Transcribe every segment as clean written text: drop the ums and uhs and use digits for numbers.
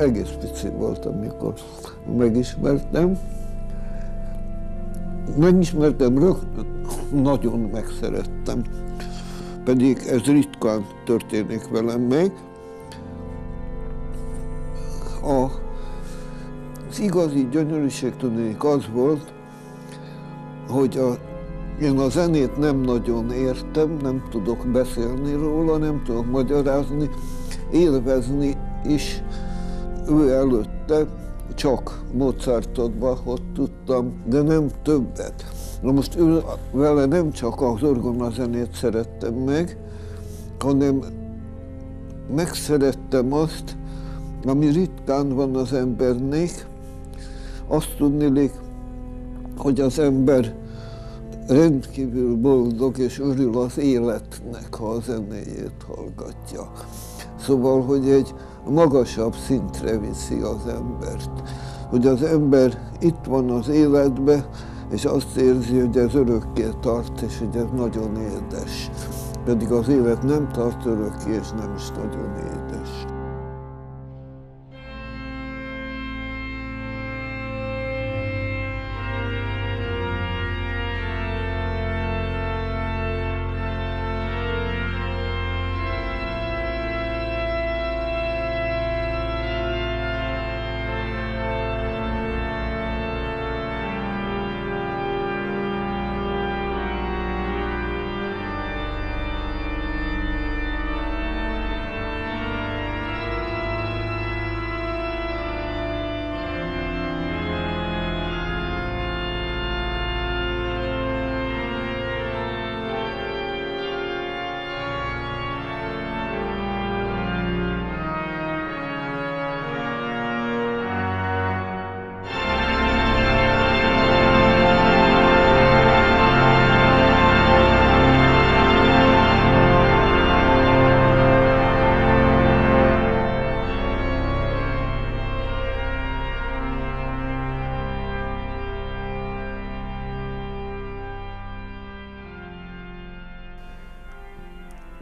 Egész pici voltam, amikor megismertem. Rögtön nagyon megszerettem. Pedig ez ritkán történik velem még. Az igazi gyönyörűség tudnék az volt, hogy én a zenét nem nagyon értem, nem tudok beszélni róla, nem tudok magyarázni, élvezni is. Ő előtte csak Mozartotban ott tudtam, de nem többet. Na most vele nem csak az orgonazenét szerettem meg, hanem megszerettem azt, ami ritkán van az embernek. Azt tudnélik, hogy az ember rendkívül boldog és örül az életnek, ha a zenéjét hallgatja. Szóval, hogy egy magasabb szintre viszi az embert. Hogy az ember itt van az életben, és azt érzi, hogy ez örökké tart, és hogy ez nagyon édes. Pedig az élet nem tart örökké, és nem is nagyon édes.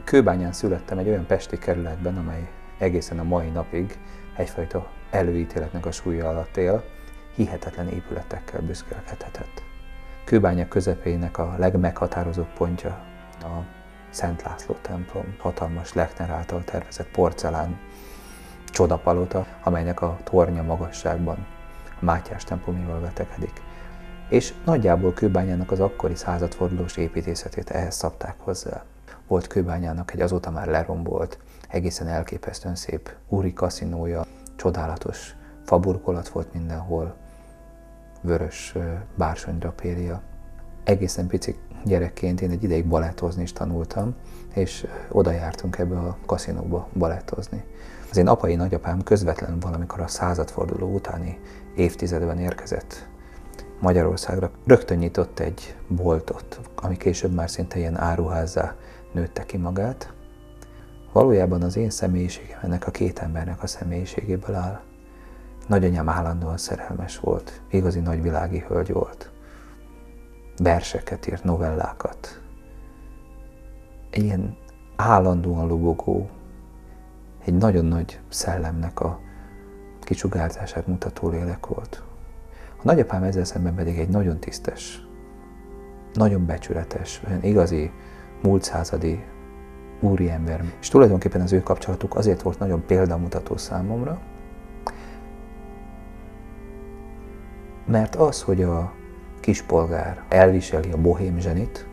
Kőbányán születtem, egy olyan pesti kerületben, amely egészen a mai napig egyfajta előítéletnek a súlya alatt él, hihetetlen épületekkel büszkélkedhetett. Kőbánya közepének a legmeghatározóbb pontja a Szent László templom, hatalmas Lechner által tervezett porcelán csodapalota, amelynek a tornya magasságban a Mátyás templomival vetekedik. És nagyjából Kőbányának az akkori századfordulós építészetét ehhez szabták hozzá. Volt Kőbányának egy azóta már lerombolt, egészen elképesztően szép úri kaszinója, csodálatos faburkolat volt mindenhol, vörös bársonydrapéria. Egészen pici gyerekként én egy ideig balettozni is tanultam, és oda jártunk ebbe a kaszinóba balettozni. Az én apai nagyapám közvetlenül valamikor a századforduló utáni évtizedben érkezett Magyarországra, rögtön nyitott egy boltot, ami később már szinte ilyen áruházzá nőtte ki magát. Valójában az én személyiségem ennek a két embernek a személyiségéből áll. Nagyanyám állandóan szerelmes volt, igazi nagyvilági hölgy volt. Verseket írt, novellákat. Egy ilyen állandóan lobogó, egy nagyon nagy szellemnek a kisugárzását mutató lélek volt. Nagyapám ezzel szemben pedig egy nagyon tisztes, nagyon becsületes, olyan igazi, múlt századi úriember. És tulajdonképpen az ő kapcsolatuk azért volt nagyon példamutató számomra, mert az, hogy a kispolgár elviseli a bohém zsenit,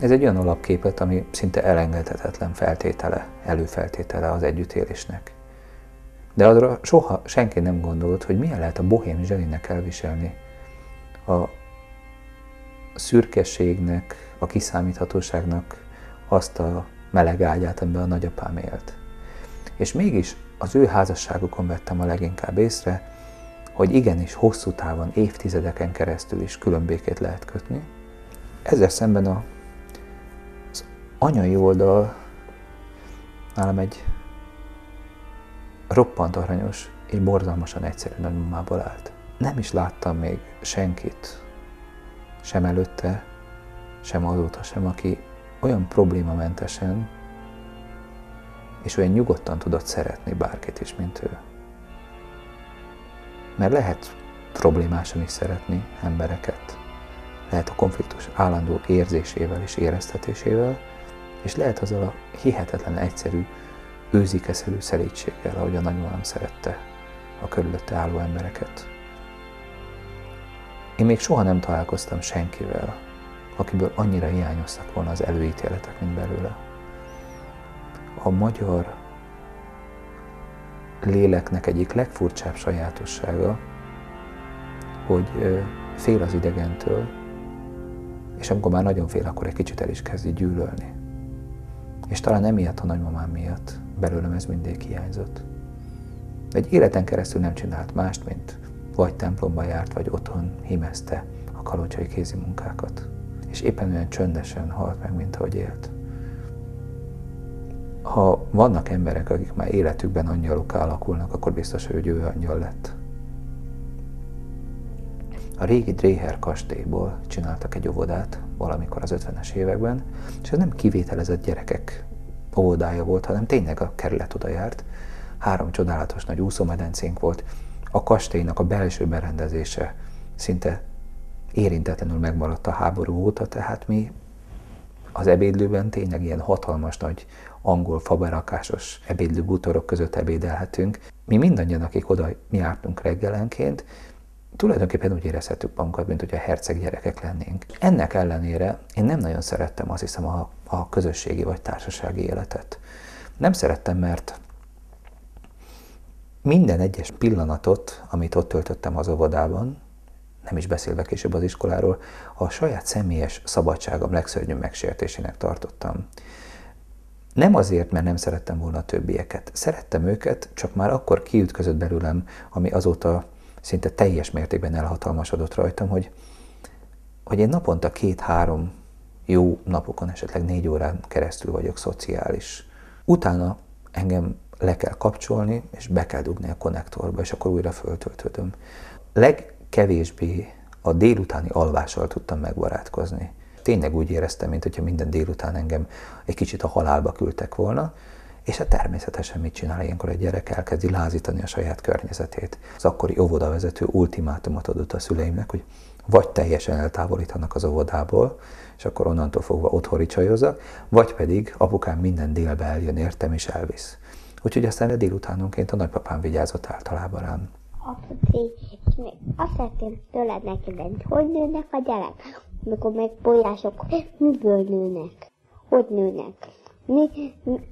ez egy olyan alapképlet, ami szinte elengedhetetlen feltétele, előfeltétele az együttélésnek. De arra soha senki nem gondolt, hogy milyen lehet a bohém zseninek elviselni a szürkeségnek, a kiszámíthatóságnak azt a meleg ágyát, amiben a nagyapám élt. És mégis az ő házasságukon vettem a leginkább észre, hogy igenis hosszú távon, évtizedeken keresztül is külön békét lehet kötni. Ezzel szemben az anyai oldal nálam egy roppant aranyos és borzalmasan egyszerű nagymamából állt. Nem is láttam még senkit, sem előtte, sem azóta sem, aki olyan problémamentesen és olyan nyugodtan tudott szeretni bárkit is, mint ő. Mert lehet problémásan is szeretni embereket, lehet a konfliktus állandó érzésével és éreztetésével, és lehet azzal a hihetetlen egyszerű, őzikeszelő szelídséggel, ahogy a nagymamám szerette a körülötte álló embereket. Én még soha nem találkoztam senkivel, akiből annyira hiányoztak volna az előítéletek, mint belőle. A magyar léleknek egyik legfurcsább sajátossága, hogy fél az idegentől, és amikor már nagyon fél, akkor egy kicsit el is kezdi gyűlölni. És talán emiatt a nagymamám miatt belőlem ez mindig hiányzott. Egy életen keresztül nem csinált mást, mint vagy templomba járt, vagy otthon hímezte a kalocsai kézimunkákat. És éppen olyan csöndesen halt meg, mint ahogy élt. Ha vannak emberek, akik már életükben angyalokká alakulnak, akkor biztos, hogy ő angyal lett. A régi Dréher kastélyból csináltak egy óvodát valamikor az 50-es években, és ez nem kivételezett gyerekek óvodája volt, hanem tényleg a kerület oda járt. 3 csodálatos nagy úszómedencénk volt, a kastélynak a belső berendezése szinte érintetlenül megmaradt a háború óta, tehát mi az ebédlőben tényleg ilyen hatalmas nagy angol faberakásos ebédlő bútorok között ebédelhetünk. Mi mindannyian, akik oda jártunk reggelenként, tulajdonképpen úgy érezhetük magunkat, mint hogyha herceg gyerekek lennénk. Ennek ellenére én nem nagyon szerettem, azt hiszem, a közösségi vagy társasági életet. Nem szerettem, mert minden egyes pillanatot, amit ott töltöttem az óvodában, nem is beszélve később az iskoláról, a saját személyes szabadságom legszörnyűbb megsértésének tartottam. Nem azért, mert nem szerettem volna a többieket. Szerettem őket, csak már akkor kiütközött belőlem, ami azóta szinte teljes mértékben elhatalmasodott rajtam, hogy én naponta 2-3 jó napokon, esetleg 4 órán keresztül vagyok szociális. Utána engem le kell kapcsolni, és be kell dugni a konnektorba, és akkor újra föltöltöm. Legkevésbé a délutáni alvással tudtam megbarátkozni. Tényleg úgy éreztem, mint hogyha minden délután engem egy kicsit a halálba küldtek volna, és hát természetesen mit csinál ilyenkor egy gyerek? Elkezdi lázítani a saját környezetét. Az akkori óvodavezető ultimátumot adott a szüleimnek, hogy vagy teljesen eltávolítanak az óvodából, és akkor onnantól fogva otthon ricsajozzak, vagy pedig apukám minden délbe eljön értem és elvisz. Úgyhogy aztán délutánonként a nagypapám vigyázott általában rám. Apa, még azt szeretném tőled megkérdezni, hogy nőnek a gyerek? Mikor meg bolyások, miből nőnek? Hogy nőnek?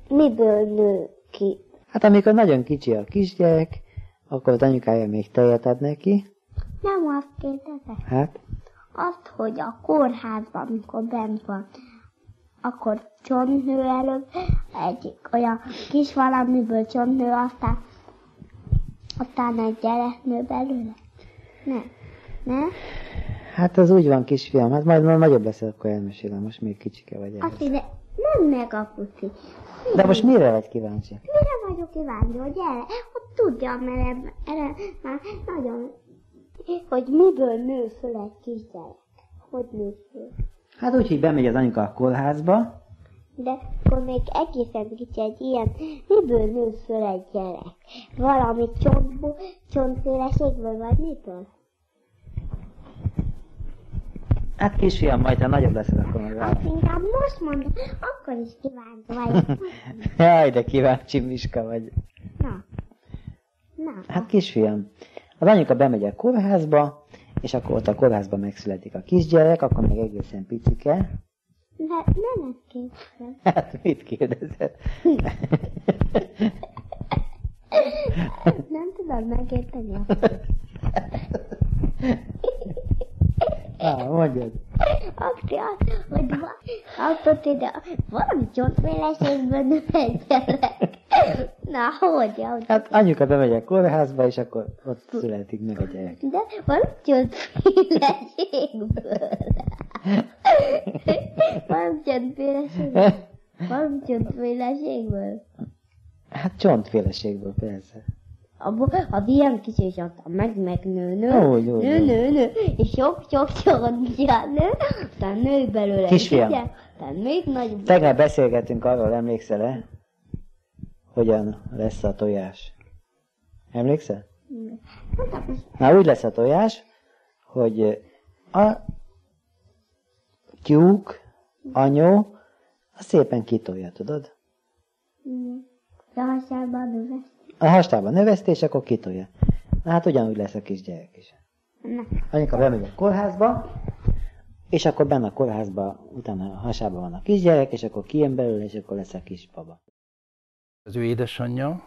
Miből nő ki? Hát amikor nagyon kicsi a kisgyerek, akkor az anyukája még tejet ad neki. Nem azt kérdezek. Hát? Azt, hogy a kórházban, amikor bent van, akkor csontnő előbb, egyik olyan kis valamiből csontnő, aztán egy gyerek nő belőle. Nem. Ne? Hát az úgy van, kisfiam, hát majd nagyobb lesz, akkor elmesélem, most még kicsike vagy el. Azt ide, nem meg a puci. De most mire vagy kíváncsi? Mire vagyok kíváncsi, hogy erre, hogy tudjam, mert erre már nagyon... Hogy miből nő föl egy kisgyerek? Hogy nő föl? Hát úgy, hogy bemegy az anyuka a kórházba, De akkor még egészen kicsi egy ilyen, miből nő föl egy gyerek? Valami csontféleségből, vagy mitől? Hát kisfiam, majd ha nagyobb leszel, akkor meg hát inkább most mondom, akkor is kíváncsi vagy. Jaj, de kíváncsi Miska vagy. Na. Hát kisfiam, az anyuka bemegy a kórházba, és akkor ott a kórházban megszületik a kisgyerek, akkor még egészen picike. Hát nem ezt kérdezem. Hát mit kérdezed? Nem tudod megérteni azt. Mondjad. Akkor azt, hogy valami csontféleségből nem egyelek. Na, hogy? Hát anyuka bemegy a kórházba, és akkor ott születik meg a gyerek. De valami csontféleségből. Valami csontféleségből. Hát csontféleségből, persze. A ilyen kicsi is adta meg nő, és sok nő, aztán nő belőle. Kisfiam, tegnap beszélgettünk arról, emlékszel-e, hogyan lesz a tojás? Emlékszel? Na, úgy lesz a tojás, hogy a tyúk, anyó, az szépen kitolja, tudod? De hasában növeszti. A hastában növeszti, és akkor kitolja. Na hát ugyanúgy lesz a kisgyerek is. Anyuka bemegy a kórházba, és akkor benne a kórházba, utána a hasában van a kisgyerek, és akkor kijön belőle, és akkor lesz a kisbaba. Az ő édesanyja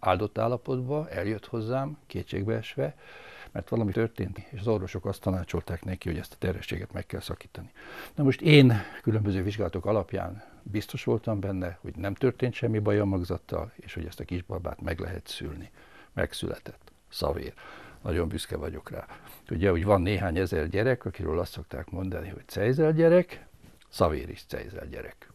áldott állapotban eljött hozzám, kétségbeesve, mert valami történt, és az orvosok azt tanácsolták neki, hogy ezt a terhességet meg kell szakítani. Na most én különböző vizsgálatok alapján biztos voltam benne, hogy nem történt semmi baj a magzattal, és hogy ezt a kisbabát meg lehet szülni. Megszületett. Szavér. Nagyon büszke vagyok rá. Ugye, hogy van néhány ezer gyerek, akiről azt szokták mondani, hogy cejzelgyerek, Szavér is cejzelgyerek.